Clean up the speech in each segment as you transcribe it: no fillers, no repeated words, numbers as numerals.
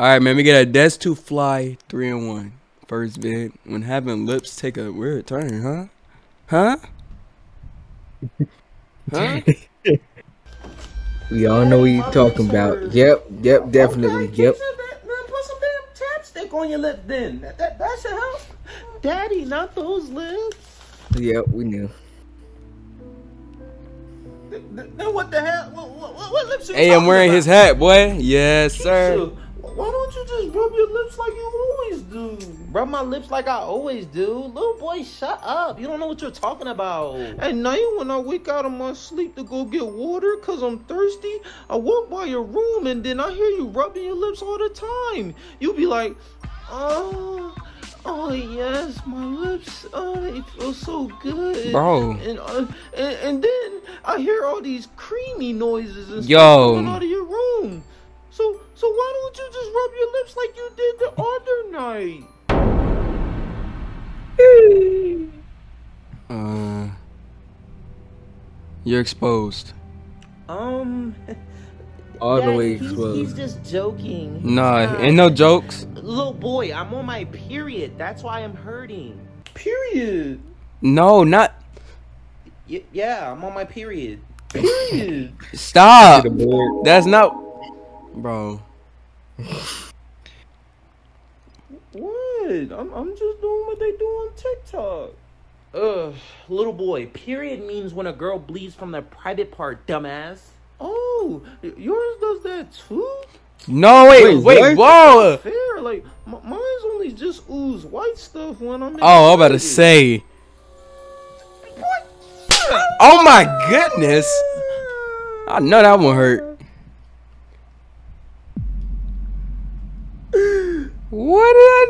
Alright, man, we get a Dez2fly 3-in-1. First bid. When having lips take a weird turn, huh? Huh? We all know what you're talking about. Yep, definitely. Okay, yep. Put some damn chapstick on your lip then. That should help. Daddy, not those lips. Yep, we knew. Then what the hell? What lips are you talking about? I'm wearing his hat, boy. Yes, sir. Why don't you just rub your lips like you always do? Rub my lips like I always do? Little boy, shut up. You don't know what you're talking about. At night when I wake out of my sleep to go get water because I'm thirsty, I walk by your room and then I hear you rubbing your lips all the time. You be like, oh yes, my lips, they feel so good. Bro. And then I hear all these creamy noises and stuff coming out of your room. So why don't you just rub your lips like you did the other night? You're exposed. All the way exposed. He's just joking. Nah, ain't no jokes. Little boy, I'm on my period. That's why I'm hurting. Period. No, not. Yeah, I'm on my period. Period. Stop. That's not. Bro. What? I'm just doing what they do on TikTok. Ugh, little boy, period means when a girl bleeds from the private part, dumbass. Oh, yours does that too? No, wait, whoa! Fair, like, mine's only just ooze white stuff when I'm in I'm about to say. What? Oh my goodness! I know that one hurt. What did I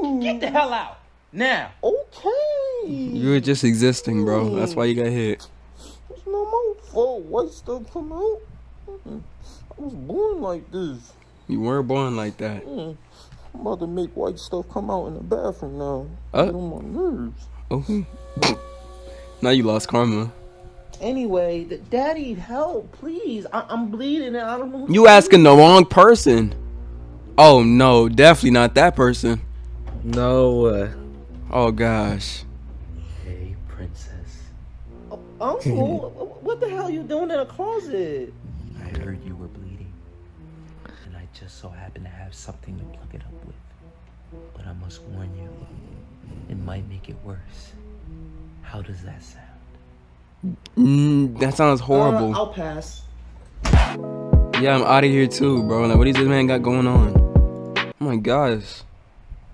do? Get the hell out now. Okay. You were just existing, bro. That's why you got hit. It's not my fault. White stuff come out. I was born like this. You were born like that. I'm about to make white stuff come out in the bathroom now. Get on my nerves. Okay. Now you lost karma. Anyway, daddy, help, please. I'm bleeding and I don't know. You asking the wrong person. Oh no, definitely not that person. No. Oh gosh. Hey, princess. Uncle, what the hell are you doing in a closet? I heard you were bleeding, and I just so happened to have something to plug it up with. But I must warn you, it might make it worse. How does that sound? That sounds horrible. I'll pass. Yeah, I'm out of here too, bro. Like, what does this man got going on? Oh my gosh.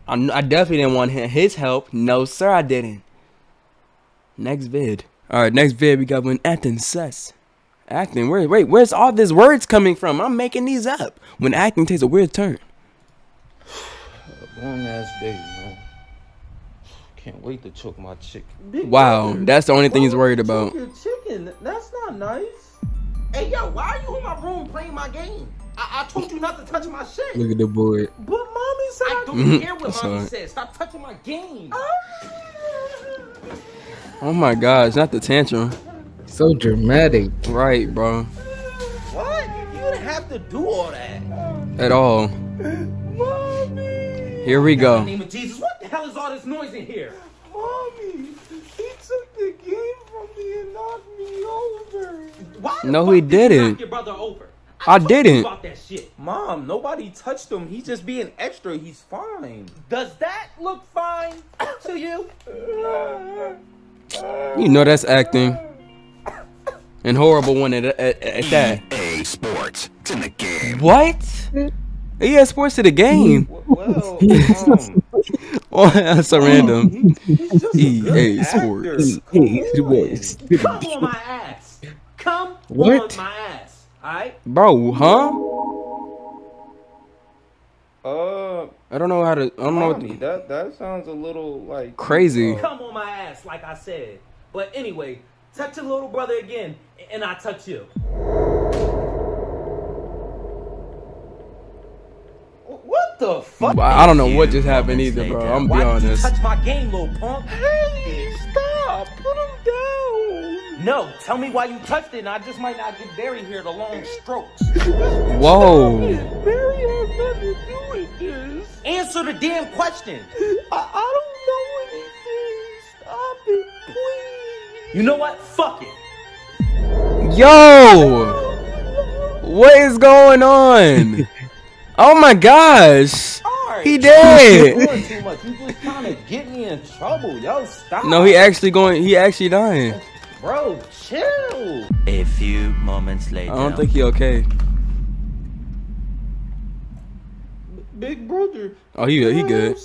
I definitely didn't want his help. No, sir, I didn't. Next vid. Alright, next vid, we got when acting sus. Acting? Wait, where's all these words coming from? I'm making these up. When acting takes a weird turn. Long ass day, man. Can't wait to choke my chicken. Wow, that's the only thing he's worried about. Your chicken? That's not nice. Hey, yo, why are you in my room playing my game? I told you not to touch my shit. Look at the boy. But mommy said I don't care what mommy said. Stop touching my game. Oh my gosh, not the tantrum. So dramatic. Right, bro. What? You didn't have to do all that. At all. Mommy. Here we go. In the name of Jesus, what the hell is all this noise in here? Mommy, he took the game from me and knocked me over. Why the fuck he didn't. You knock your brother over? I didn't. About that shit. Mom, nobody touched him. He's just being extra. He's fine. Does that look fine to you? You know that's acting. And horrible one at that. EA Sports to the game. What? EA Sports to the game? Well, oh, that's so random. EA Sports. Come on my ass. Come on my ass. Alright? Bro, huh? I don't know how to. I don't know. What that sounds a little like crazy. Come on my ass, like I said. But anyway, touch your little brother again, and I touch you. What the fuck? I don't know what just happened either, bro. I'm gonna be honest. Why did you touch my game, little punk? Hey, stop! Put him down. No, tell me why you touched it, and I just might not get Barry here the long strokes. Whoa. Barry has nothing to do with this. Answer the damn question. I don't know anything. Stop it, please. You know what? Fuck it. Yo. What is going on? Oh my gosh. Right. He dead. You're doing too much. You just trying to get me in trouble. Yo, stop. No, he actually dying. Bro, chill. A few moments later. I don't think he okay. Big brother. Oh, he good.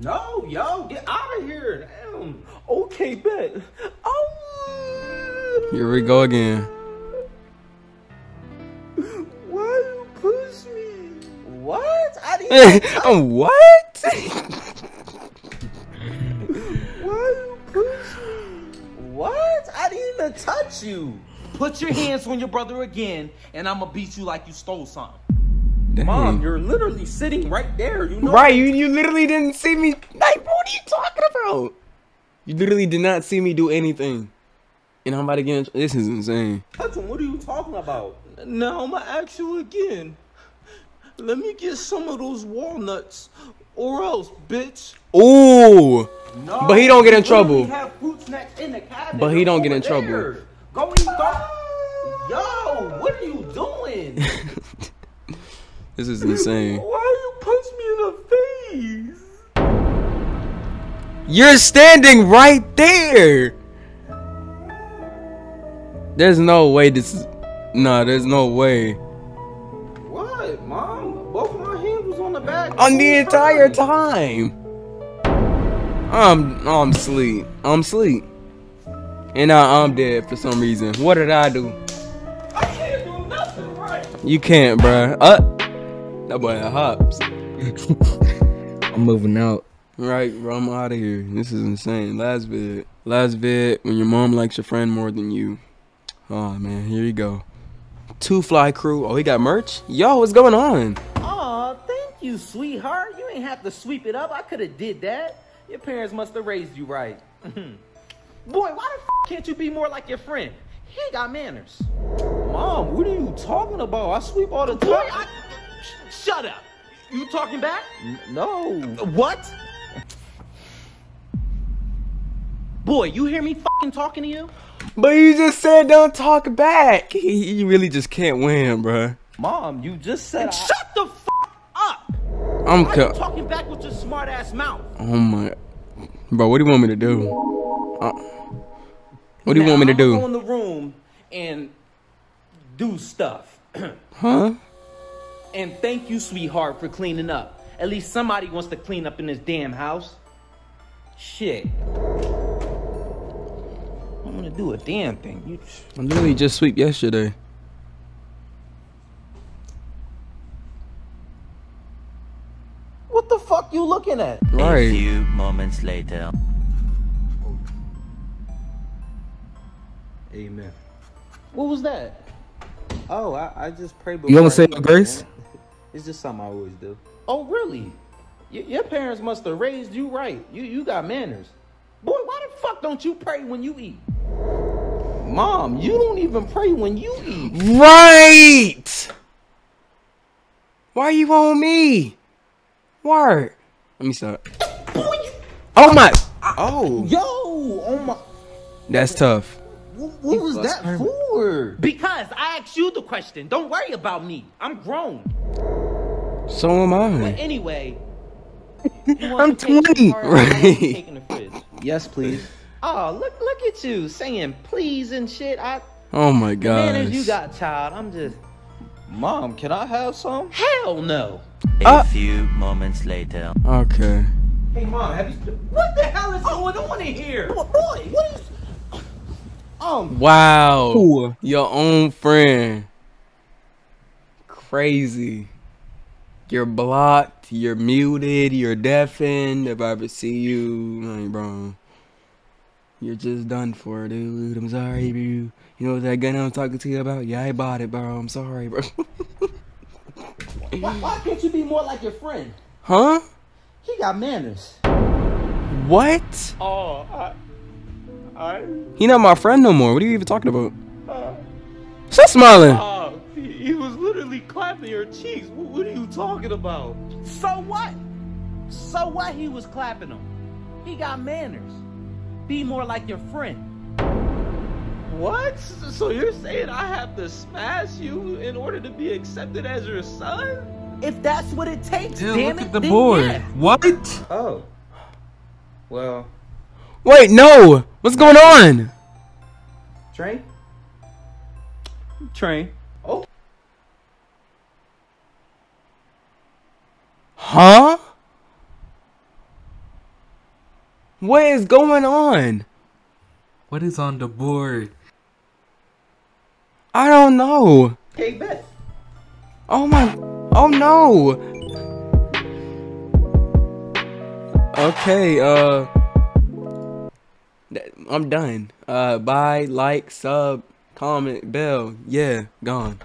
No, yo, get out of here. Damn. Okay, bet. Oh. Here we go again. Why you push me? What? I didn't. What? Why you push me? What? I didn't even touch you. Put your hands on your brother again, and I'ma beat you like you stole something. Dang. Mom, you're literally sitting right there. You know. Right? You literally didn't see me. Like, what are you talking about? You literally did not see me do anything. And I'm about to get. This is insane. Hudson, what are you talking about? Now I'ma ask you again. Let me get some of those walnuts, or else, bitch. Ooh. No, but he don't get in trouble. But he don't get in trouble. Go and yo, what are you doing? This is insane. Why you punch me in the face? You're standing right there. There's no way this is. Nah, there's no way. What, Mom? Both of my hands was on the back. On the entire time. I'm asleep. I'm asleep. And I'm dead for some reason. What did I do? I can't do nothing right. You can't, bruh. That boy hops. I'm moving out. Right, bro. I'm out of here. This is insane. Last vid. Last vid, when your mom likes your friend more than you. Oh, man. Here you go. 2fly crew. Oh, he got merch? Yo, what's going on? Aw, thank you, sweetheart. You ain't have to sweep it up. I could have did that. Your parents must have raised you right. Boy, why the f can't you be more like your friend? He ain't got manners. Mom, what are you talking about? I sweep all the time. Boy, shut up. You talking back? No. What? Boy, you hear me fucking talking to you? But you just said don't talk back. You really just can't win, bro. Mom, you just said shut the f up. I'm talking back with your smart ass mouth. Oh my, bro! What do you want me to do? What do you want me to do? Go in the room and do stuff. Huh? And thank you, sweetheart, for cleaning up. At least somebody wants to clean up in this damn house. Shit. I'm gonna do a damn thing. I literally just sweep yesterday. What the fuck you looking at? Right. A few moments later. Amen. What was that? Oh, I just pray. You want to say grace? It's just something I always do. Oh, really? Your parents must have raised you right. You got manners. Boy, why the fuck don't you pray when you eat? Mom, you don't even pray when you eat. Right. Why you on me? Word. Let me stop. Oh my. Oh. Yo. Oh my. That's tough. What was that for? Because I asked you the question. Don't worry about me. I'm grown. So am I. But anyway. I'm 20. Right. Yes, please. Oh, look at you saying please and shit. Oh my God. Manners you got, child. I'm just. Mom, can I have some? Hell no. A few moments later. Okay. Hey, Mom, what the hell is going on in here? Boy, what is... Wow. Ooh. Your own friend. Crazy. You're blocked. You're muted. You're deafened. If I ever see you, I ain't wrong. You're just done for, dude. I'm sorry, bro. You know that gun I'm talking to you about? Yeah, I bought it, bro. I'm sorry, bro. Why can't you be more like your friend? Huh? He got manners. What? Oh, He not my friend no more. What are you even talking about? Stop smiling. He was literally clapping your cheeks. What are you talking about? So what? So what he was clapping him? He got manners. Be more like your friend. What? So you're saying I have to smash you in order to be accepted as your son? If that's what it takes, dude, damn look at the board. Yeah. What? Oh. Well. Wait, no. What's going on? Train? Train. Oh. Huh? What is going on? What is on the board? I don't know. Hey, Beth. Oh my. Oh no! Okay, I'm done. Bye, like, sub, comment, bell. Yeah, gone.